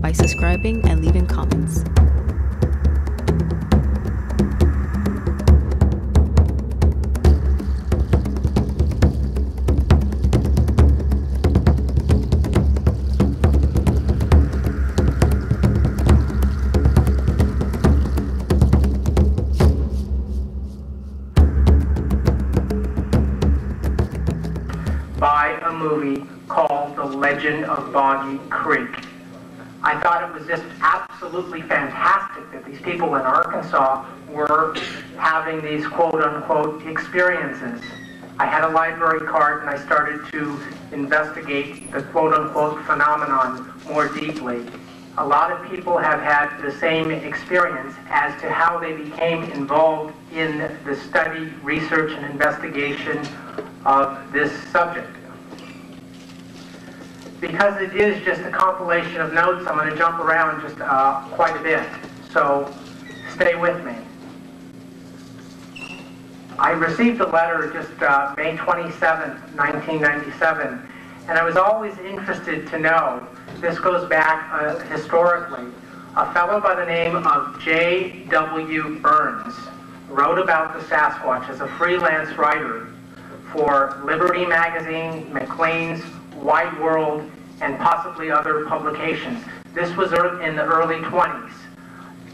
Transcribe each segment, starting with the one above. by subscribing and leaving comments. Legend of Boggy Creek. I thought it was just absolutely fantastic that these people in Arkansas were having these quote-unquote experiences. I had a library card and I started to investigate the quote-unquote phenomenon more deeply. A lot of people have had the same experience as to how they became involved in the study, research, and investigation of this subject. Because it is just a compilation of notes, I'm going to jump around just quite a bit, so stay with me. I received a letter just May 27, 1997, and I was always interested to know, this goes back historically, a fellow by the name of J.W. Burns wrote about the Sasquatch as a freelance writer for Liberty Magazine, Maclean's, Wide World, and possibly other publications. This was in the early 20s.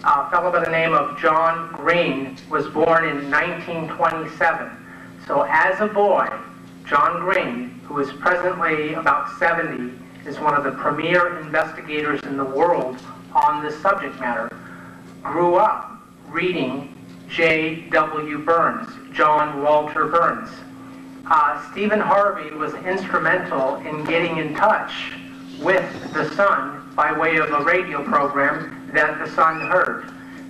A fellow by the name of John Green was born in 1927. So as a boy, John Green, who is presently about 70, is one of the premier investigators in the world on this subject matter, grew up reading J.W. Burns, John Walter Burns. Stephen Harvey was instrumental in getting in touch with the Sun by way of a radio program that the Sun heard.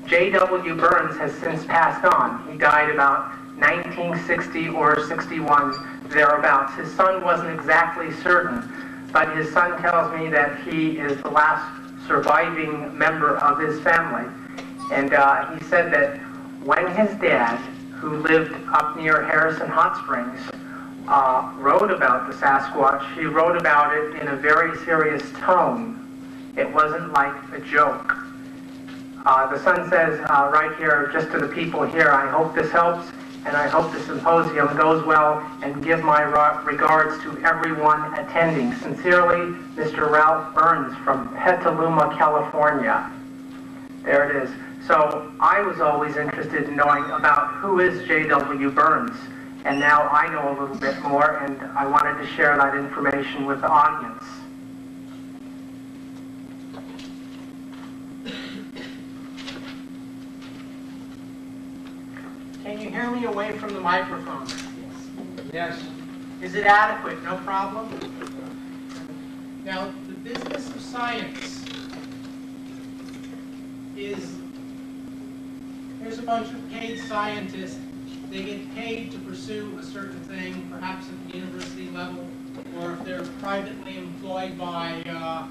J.W. Burns has since passed on. He died about 1960 or 61, thereabouts. His son wasn't exactly certain, but his son tells me that he is the last surviving member of his family. And he said that when his dad, who lived up near Harrison Hot Springs, wrote about the Sasquatch, he wrote about it in a very serious tone. It wasn't like a joke. The Sun says right here, just to the people here, I hope this helps, and I hope the symposium goes well, and give my regards to everyone attending. Sincerely, Mr. Ralph Burns from Petaluma, California. There it is. So I was always interested in knowing about who is J.W. Burns, and now I know a little bit more, and I wanted to share that information with the audience. Can you hear me away from the microphone? Yes. Is it adequate? No problem? Now, the business of science is... There's a bunch of paid scientists. They get paid to pursue a certain thing, perhaps at the university level, or if they're privately employed by a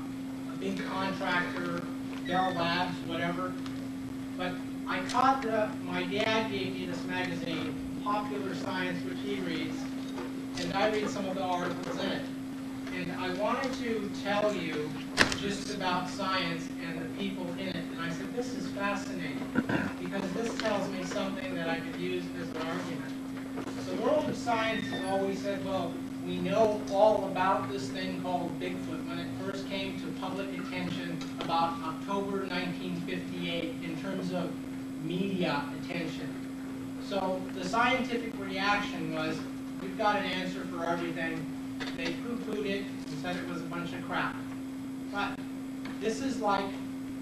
big contractor, Dell Labs, whatever. But I caught my dad gave me this magazine, Popular Science, which he reads, and I read some of the articles in it. And I wanted to tell you just about science and the people in it. And I said, this is fascinating, because this tells me something that I could use as an argument. So the world of science has always said, well, we know all about this thing called Bigfoot when it first came to public attention about October 1958 in terms of media attention. So the scientific reaction was, we've got an answer for everything. They poo-pooed it and said it was a bunch of crap. But this is like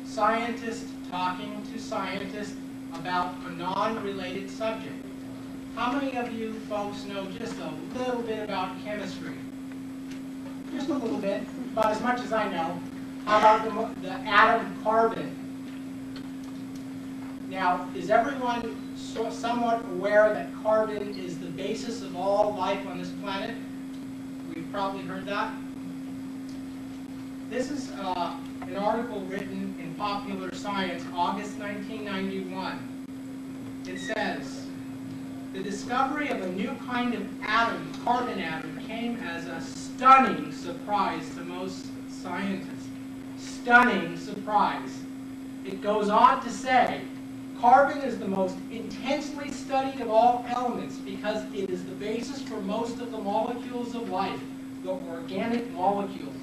scientists talking to scientists about a non-related subject. How many of you folks know just a little bit about chemistry? Just a little bit, about as much as I know. How about the atom carbon? Now, is everyone somewhat aware that carbon is the basis of all life on this planet? You've probably heard that. This is an article written in Popular Science, August 1991. It says, the discovery of a new kind of atom, carbon atom, came as a stunning surprise to most scientists. stunning surprise. It goes on to say, carbon is the most intensely studied of all elements because it is the basis for most of the molecules of life, the organic molecules.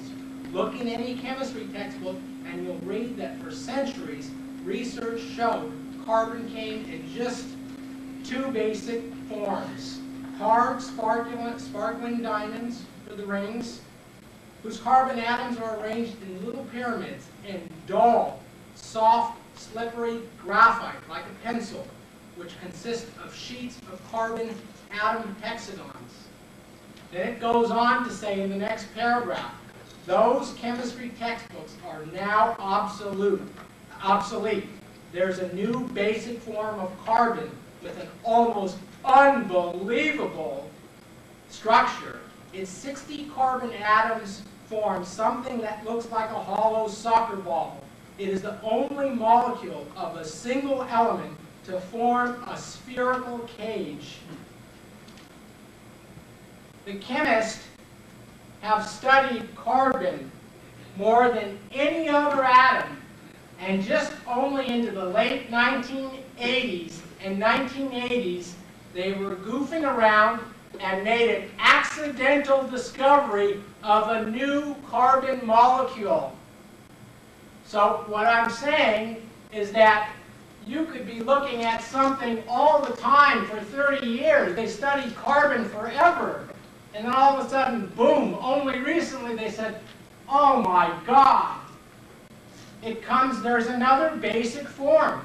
Look in any chemistry textbook and you'll read that for centuries, research showed carbon came in just two basic forms. Hard sparkling diamonds for the rings, whose carbon atoms are arranged in little pyramids, and dull, soft, slippery graphite, like a pencil, which consists of sheets of carbon atom hexagons. Then it goes on to say in the next paragraph, those chemistry textbooks are now obsolete. There's a new basic form of carbon with an almost unbelievable structure. Its 60 carbon atoms form something that looks like a hollow soccer ball. It is the only molecule of a single element to form a spherical cage. The chemists have studied carbon more than any other atom, and just only into the late 1980s, they were goofing around and made an accidental discovery of a new carbon molecule. So what I'm saying is that you could be looking at something all the time for 30 years. They studied carbon forever. And then all of a sudden, boom, only recently they said, oh my God. It comes, there's another basic form,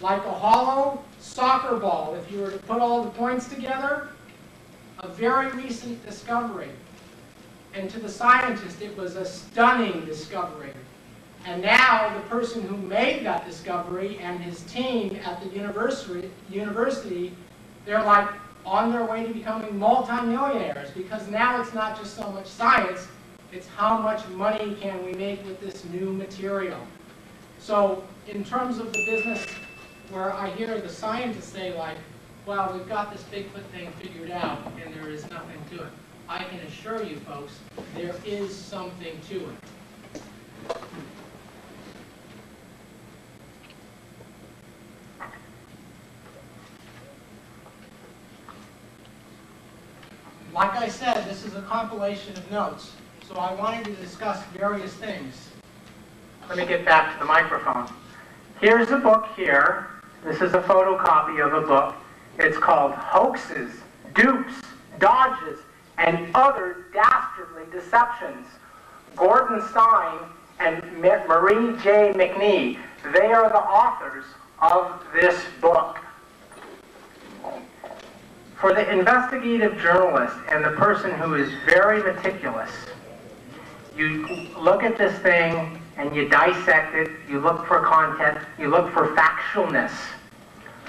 like a hollow soccer ball, if you were to put all the points together. A very recent discovery. And to the scientist, it was a stunning discovery. And now the person who made that discovery and his team at the university, they're like on their way to becoming multimillionaires, because now it's not just so much science, it's how much money can we make with this new material. So in terms of the business, where I hear the scientists say like, well, we've got this Bigfoot thing figured out and there is nothing to it. I can assure you folks, there is something to it. Like I said, this is a compilation of notes, so I wanted to discuss various things. Let me get back to the microphone. Here's a book here. This is a photocopy of a book. It's called Hoaxes, Dupes, Dodges, and Other Dastardly Deceptions. Gordon Stein and Marie J McNee, they are the authors of this book. For the investigative journalist and the person who is very meticulous, you look at this thing and you dissect it, you look for content, you look for factualness.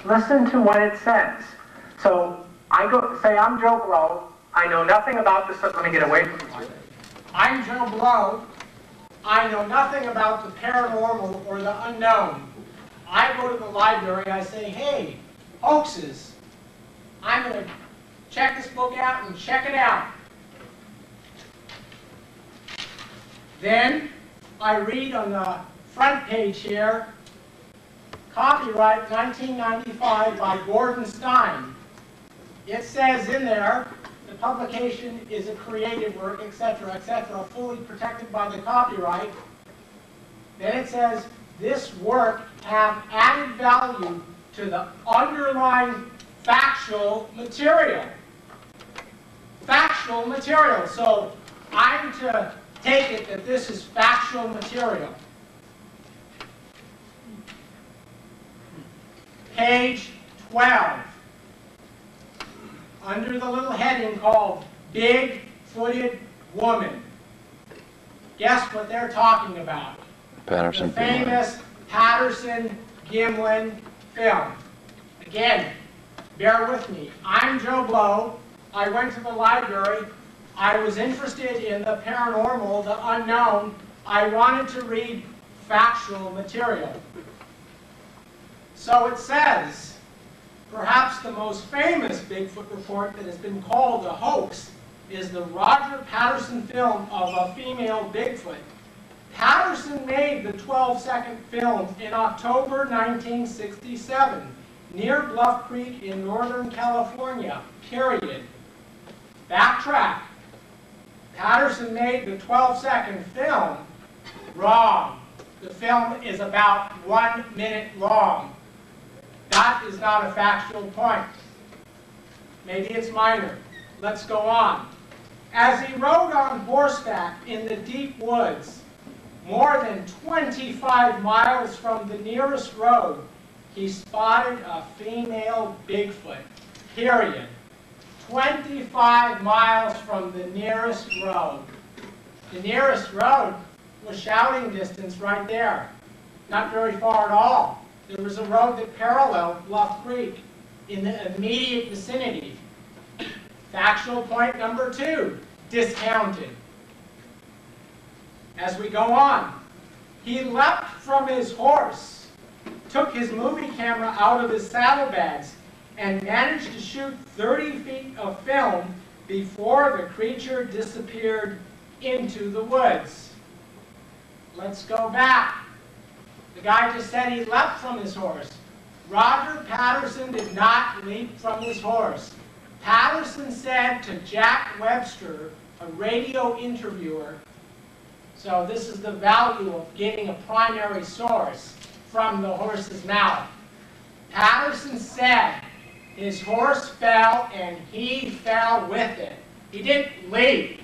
Listen to what it says. So I go say, I'm Joe Blow, I know nothing about this, let me get away from you. I'm Joe Blow, I know nothing about the paranormal or the unknown. I go to the library, I say, hey, hoaxes. I'm going to check this book out and check it out. Then I read on the front page here, copyright 1995 by Gordon Stein. It says in there, the publication is a creative work, etc., fully protected by the copyright. Then it says, this work have added value to the underlying factual material. Factual material. So I'm to take it that this is factual material. Page 12. Under the little heading called Big Footed Woman. Guess what they're talking about? Patterson. The famous Patterson Gimlin film. Again, bear with me. I'm Joe Blow. I went to the library. I was interested in the paranormal, the unknown. I wanted to read factual material. So it says, perhaps the most famous Bigfoot report that has been called a hoax is the Roger Patterson film of a female Bigfoot. Patterson made the 12-second film in October 1967 near Bluff Creek in Northern California, period. Backtrack. Patterson made the 12-second film. Wrong. The film is about 1 minute long. That is not a factual point. Maybe it's minor. Let's go on. As he rode on horseback in the deep woods, more than 25 miles from the nearest road, he spotted a female Bigfoot, period. 25 miles from the nearest road. The nearest road was shouting distance right there. Not very far at all. There was a road that paralleled Bluff Creek in the immediate vicinity. Factual point number two, discounted. As we go on, he leapt from his horse, took his movie camera out of his saddlebags, and managed to shoot 30 feet of film before the creature disappeared into the woods. Let's go back. The guy just said he leapt from his horse. Roger Patterson did not leap from his horse. Patterson said to Jack Webster, a radio interviewer, so this is the value of getting a primary source from the horse's mouth. Patterson said his horse fell and he fell with it. He didn't leap.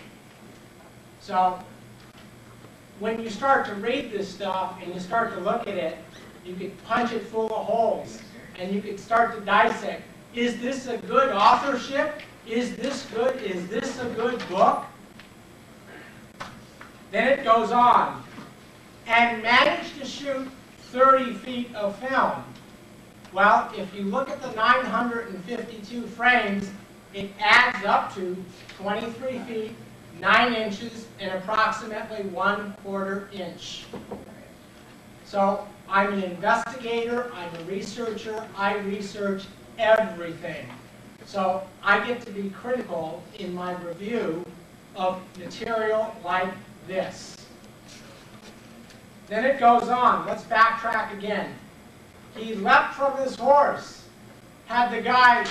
So when you start to read this stuff and you start to look at it, you can punch it full of holes and you can start to dissect. Is this a good authorship? Is this good? Is this a good book? Then it goes on, and managed to shoot 30 feet of film. Well, if you look at the 952 frames, it adds up to 23 feet, 9 inches, and approximately 1/4 inch. So I'm an investigator, I'm a researcher, I research everything. So I get to be critical in my review of material like this. Then it goes on. Let's backtrack again. He leapt from his horse, had the guy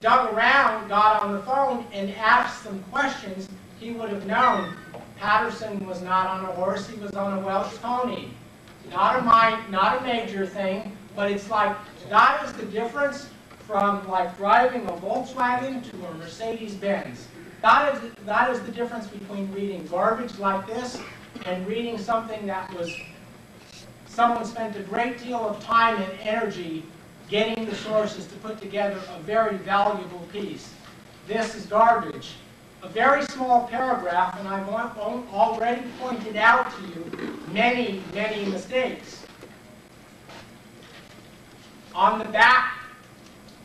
dug around, got on the phone, and asked some questions, he would have known Patterson was not on a horse, he was on a Welsh pony. Not a major thing, but it's like, that is the difference from like driving a Volkswagen to a Mercedes-Benz. That is the difference between reading garbage like this and reading something that was, someone spent a great deal of time and energy getting the sources to put together a very valuable piece. This is garbage. A very small paragraph, and I've already pointed out to you many, many mistakes. On the back,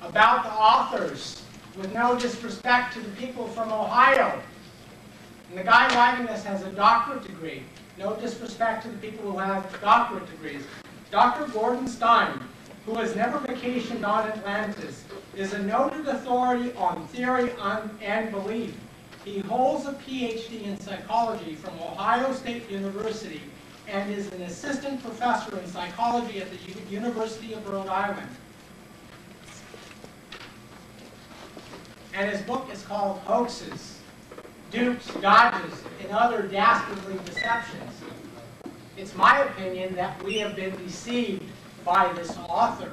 about the authors, with no disrespect to the people from Ohio. And the guy writing this has a doctorate degree. No disrespect to the people who have doctorate degrees. Dr. Gordon Stein, who has never vacationed on Atlantis, is a noted authority on theory and belief. He holds a PhD in psychology from Ohio State University and is an assistant professor in psychology at the University of Rhode Island. And his book is called Hoaxes, Dupes, Dodges, and Other Dastardly Deceptions. It's my opinion that we have been deceived by this author.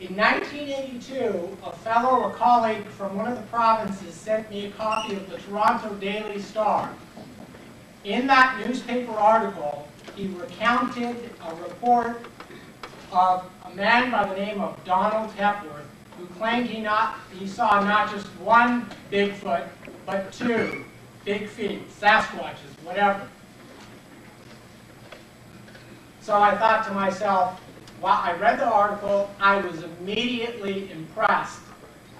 In 1982, a fellow, a colleague from one of the provinces sent me a copy of the Toronto Daily Star. In that newspaper article, he recounted a report of a man by the name of Donald Hepworth, who claimed he saw not just one Bigfoot, but two big feet, Sasquatches, whatever. So I thought to myself, well, I read the article, I was immediately impressed.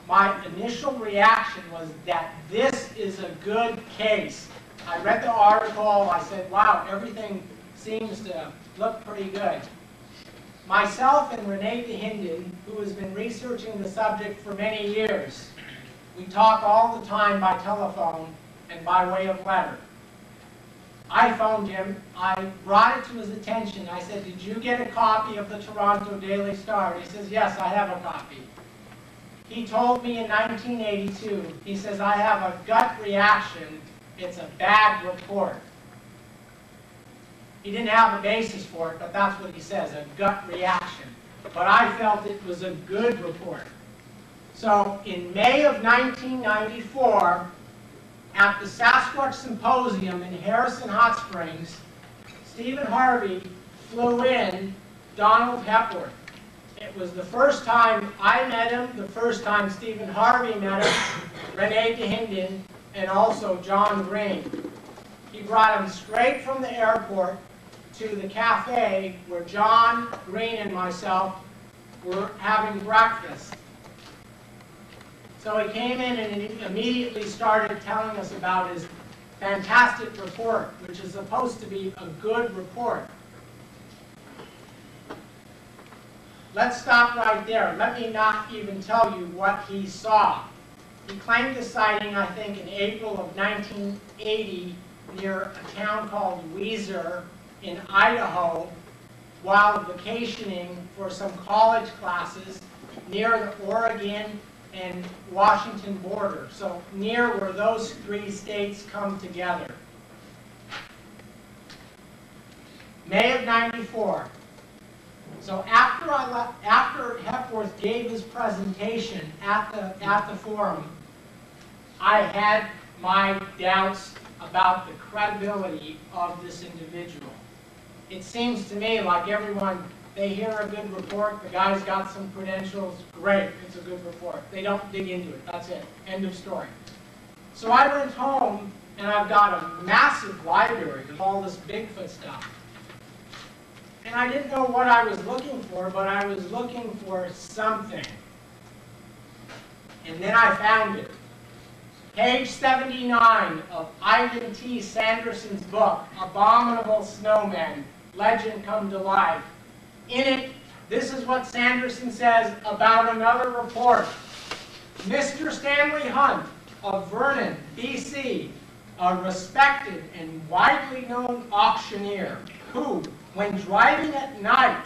My initial reaction was that this is a good case. I read the article, I said, wow, everything seems to look pretty good. Myself and Rene Dahinden, who has been researching the subject for many years, we talk all the time by telephone and by way of letter. I phoned him, I brought it to his attention. I said, did you get a copy of the Toronto Daily Star? He says, yes, I have a copy. He told me in 1982, he says, I have a gut reaction, it's a bad report. He didn't have a basis for it, but that's what he says, a gut reaction. But I felt it was a good report. So in May of 1994, at the Sasquatch Symposium in Harrison Hot Springs, Stephen Harvey flew in Donald Hepworth. It was the first time I met him, the first time Stephen Harvey met him, Rene Dahinden, and also John Green. He brought him straight from the airport to the cafe where John Green and myself were having breakfast. So he came in and he immediately started telling us about his fantastic report, which is supposed to be a good report. Let's stop right there. Let me not even tell you what he saw. He claimed the sighting, I think, in April of 1980 near a town called Weiser in Idaho while vacationing for some college classes near the Oregon and Washington border, so near where those three states come together. May of 94. So after Hepworth gave his presentation at the forum, I had my doubts about the credibility of this individual. It seems to me like everyone, they hear a good report, the guy's got some credentials, great, it's a good report. They don't dig into it, that's it, end of story. So I went home and I've got a massive library of all this Bigfoot stuff. And I didn't know what I was looking for, but I was looking for something. And then I found it. Page 79 of Ivan T. Sanderson's book, Abominable Snowmen, Legend Come to Life. In it, this is what Sanderson says about another report. Mr. Stanley Hunt of Vernon, BC, a respected and widely known auctioneer who, when driving at night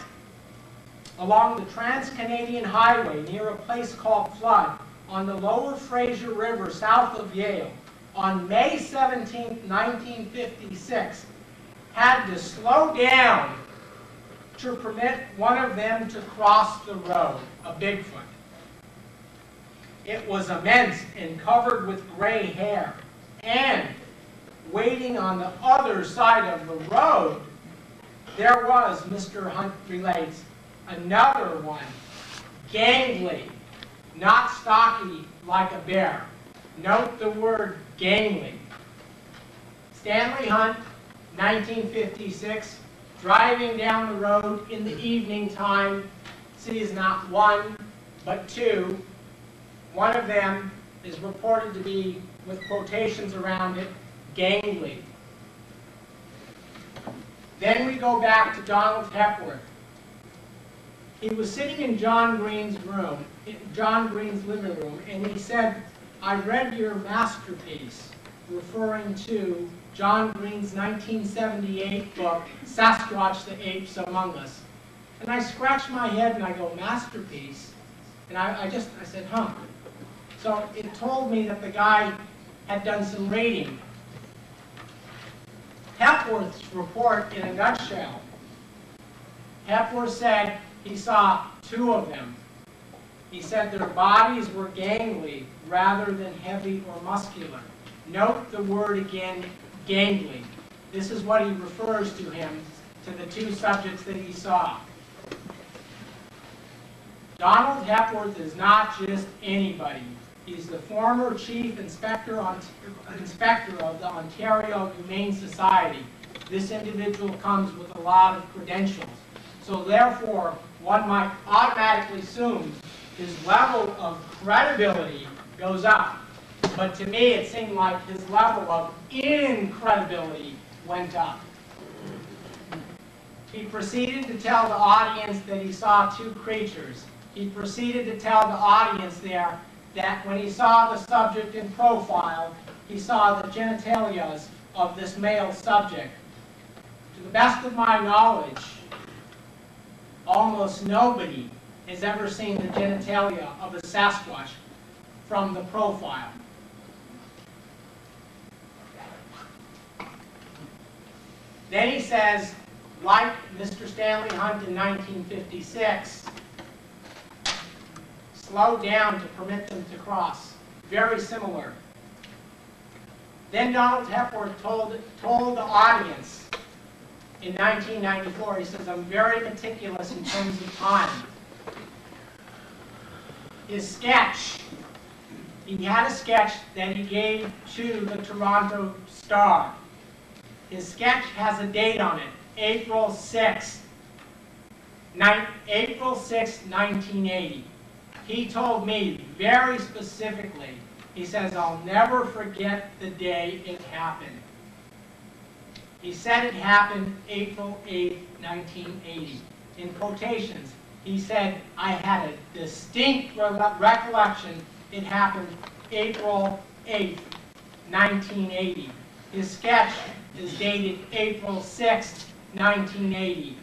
along the Trans-Canadian Highway near a place called Flood on the Lower Fraser River south of Yale, on May 17, 1956, had to slow down to permit one of them to cross the road, a Bigfoot. It was immense and covered with gray hair, and waiting on the other side of the road, there was, Mr. Hunt relates, another one, gangly, not stocky like a bear. Note the word gangly. Stanley Hunt, 1956, driving down the road in the evening time, sees not one, but two. One of them is reported to be, with quotations around it, gangly. Then we go back to Donald Hepworth. He was sitting in John Green's room, in John Green's living room, and he said, I read your masterpiece, referring to John Green's 1978 book, Sasquatch the Apes Among Us. And I scratched my head and I go, masterpiece? And I said, huh. So it told me that the guy had done some reading. Hepworth's report in a nutshell. Hepworth said he saw two of them. He said their bodies were gangly rather than heavy or muscular. Note the word again, gangly. This is what he refers to him, to the two subjects that he saw. Donald Hepworth is not just anybody. He's the former chief inspector of the Ontario Humane Society. This individual comes with a lot of credentials. So therefore, one might automatically assume his level of credibility goes up. But to me, it seemed like his level of incredibility went up. He proceeded to tell the audience that he saw two creatures. He proceeded to tell the audience there that when he saw the subject in profile, he saw the genitalias of this male subject. To the best of my knowledge, almost nobody has ever seen the genitalia of a Sasquatch from the profile. Then he says, like Mr. Stanley Hunt in 1956, slow down to permit them to cross. Very similar. Then Donald Hepworth told the audience in 1994, he says, I'm very meticulous in terms of time. His sketch, he had a sketch that he gave to the Toronto Star. His sketch has a date on it, April 6, 1980. He told me very specifically, he says, I'll never forget the day it happened. He said it happened April 8, 1980. In quotations, he said, I had a distinct recollection it happened April 8, 1980. His sketch is dated April 6, 1980.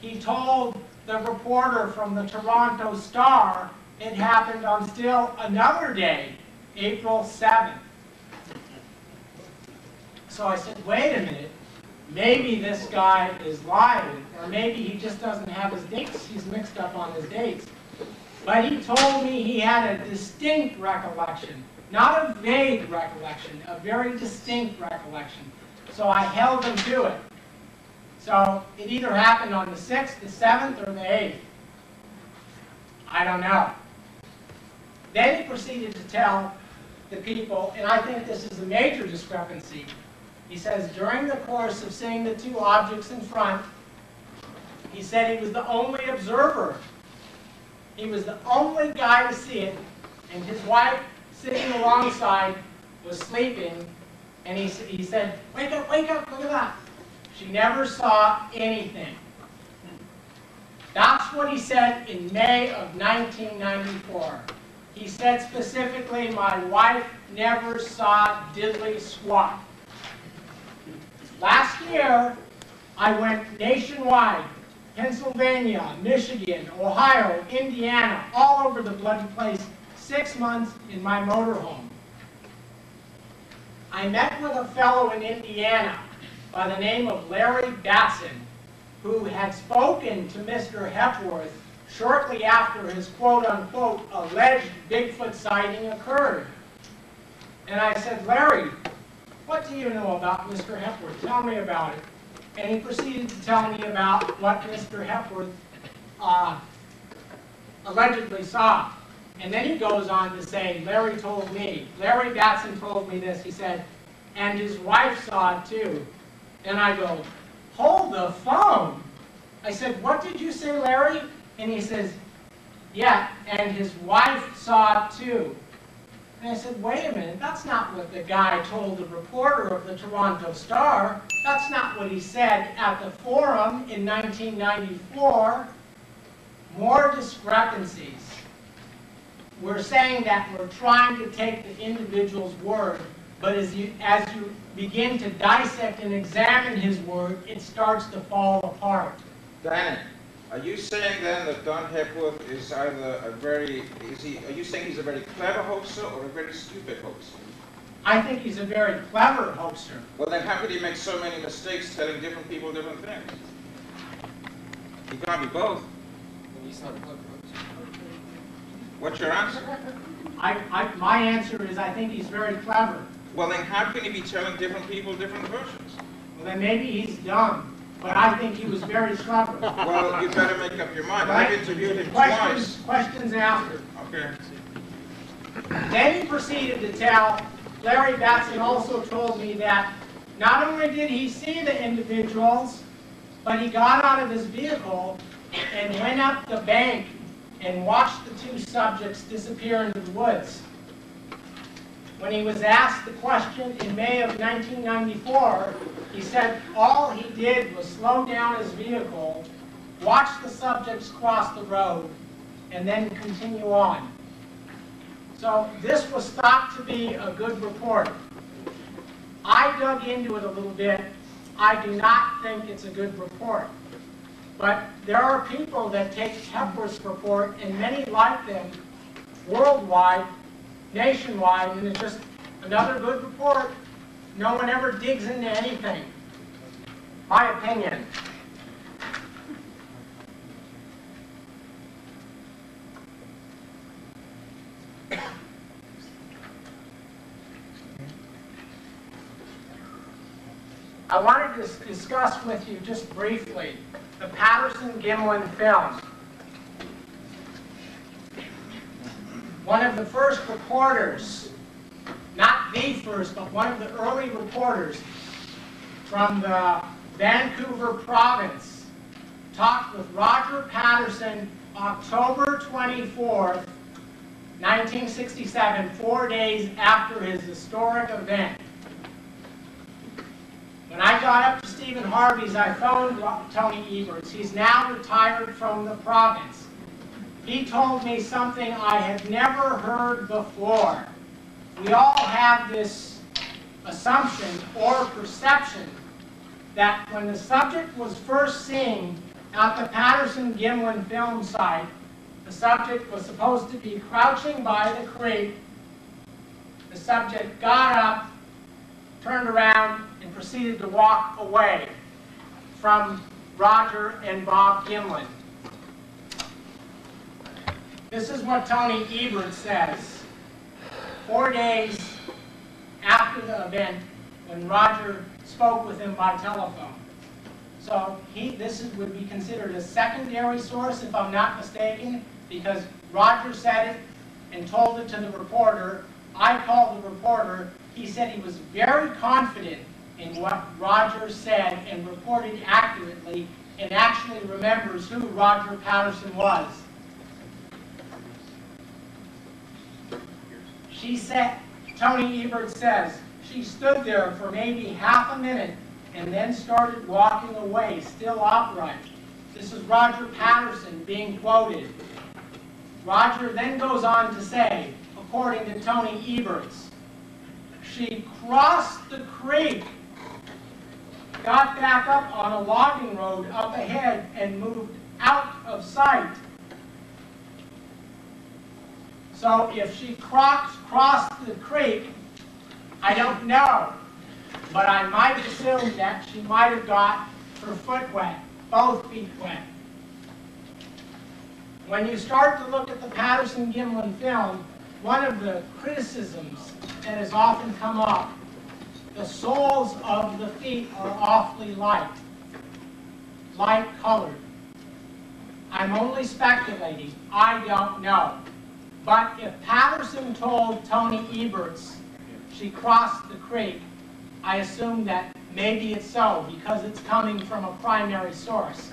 He told the reporter from the Toronto Star it happened on still another day, April 7th. So I said, wait a minute, maybe this guy is lying, or maybe he just doesn't have his dates, he's mixed up on his dates. But he told me he had a distinct recollection, not a vague recollection, a very distinct recollection. So I held him to it. So it either happened on the 6th, the 7th, or the 8th. I don't know. Then he proceeded to tell the people, and I think this is a major discrepancy. He says, during the course of seeing the two objects in front, he said he was the only observer. He was the only guy to see it, and his wife sitting alongside was sleeping, and he said, wake up, look at that. She never saw anything. That's what he said in May of 1994. He said specifically, my wife never saw diddly squat. Last year, I went nationwide, Pennsylvania, Michigan, Ohio, Indiana, all over the bloody place, 6 months in my motorhome. I met with a fellow in Indiana by the name of Larry Batson, who had spoken to Mr. Hepworth shortly after his quote-unquote alleged Bigfoot sighting occurred. And I said, Larry, what do you know about Mr. Hepworth? Tell me about it. And he proceeded to tell me about what Mr. Hepworth allegedly saw. And then he goes on to say, Larry Batson told me this, he said, and his wife saw it too. And I go, hold the phone. I said, what did you say, Larry? And he says, yeah, and his wife saw it too. And I said, wait a minute, that's not what the guy told the reporter of the Toronto Star. That's not what he said at the forum in 1994. More discrepancies. We're saying that we're trying to take the individual's word, but as you begin to dissect and examine his word, it starts to fall apart. Dan, are you saying then that Don Hepworth is either a very clever hoaxer or a very stupid hoaxer? I think he's a very clever hoaxer. Well, then how could he make so many mistakes telling different people different things? He can't be both. Well, he's not a clever hoaxer. What's your answer? My answer is I think he's very clever. Well, then how can he be telling different people different versions? Well, then maybe he's dumb, but I think he was very clever. Well, you better make up your mind. Right? I've interviewed him twice. Questions after. Okay. Then he proceeded to tell, Larry Batson also told me that not only did he see the individuals, but he got out of his vehicle and went up the bank and watched the two subjects disappear into the woods. when he was asked the question in May of 1994, he said all he did was slow down his vehicle, watch the subjects cross the road, and then continue on. So this was thought to be a good report. I dug into it a little bit. I do not think it's a good report. But there are people that take Hepworth's report, and many like them, worldwide, nationwide, and it's just another good report. No one ever digs into anything. My opinion. I wanted to discuss with you just briefly the Patterson Gimlin film. One of the first reporters, not the first, but one of the early reporters from the Vancouver province, talked with Roger Patterson October 24th, 1967, 4 days after his historic event. When I got up to Stephen Harvey's, I phoned Tony Eberts. He's now retired from the province. He told me something I had never heard before. We all have this assumption or perception that when the subject was first seen at the Patterson Gimlin film site, the subject was supposed to be crouching by the creek. The subject got up, turned around, and proceeded to walk away from Roger and Bob Gimlin. This is what Tony Eberts says 4 days after the event when Roger spoke with him by telephone. So this would be considered a secondary source, if I'm not mistaken, because Roger said it and told it to the reporter. I called the reporter. He said he was very confident in what Roger said and reported accurately, and actually remembers who Roger Patterson was. She said, Tony Eberts says, she stood there for maybe half a minute and then started walking away, still upright. This is Roger Patterson being quoted. Roger then goes on to say, according to Tony Eberts, she crossed the creek, got back up on a logging road up ahead, and moved out of sight. So if she crossed the creek, I don't know, but I might assume that she might have got her foot wet, both feet wet. When you start to look at the Patterson-Gimlin film, one of the criticisms that has often come up, the soles of the feet are awfully light colored. I'm only speculating, I don't know. But if Patterson told Tony Eberts she crossed the creek, I assume that maybe it's so, because it's coming from a primary source.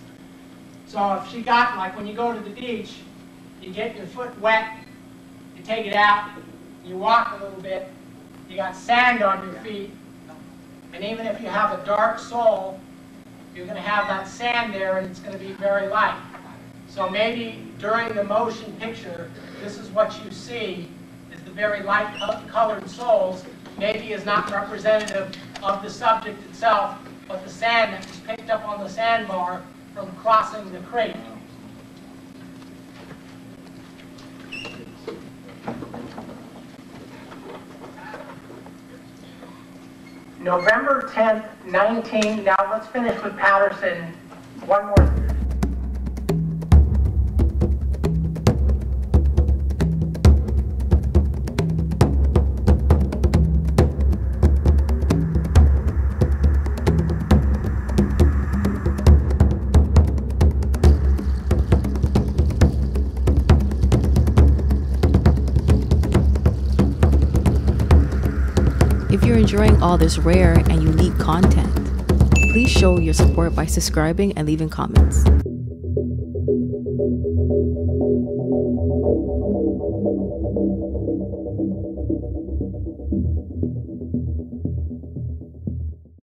So if she got, like when you go to the beach, you get your foot wet, you take it out, you walk a little bit, you got sand on your feet, and even if you have a dark sole, you're going to have that sand there and it's going to be very light. So maybe during the motion picture, this is what you see, is the very light colored soles, maybe is not representative of the subject itself, but the sand that was picked up on the sandbar from crossing the creek. November 10th, 19, now let's finish with Patterson, one more. If you're enjoying all this rare and unique content, please show your support by subscribing and leaving comments.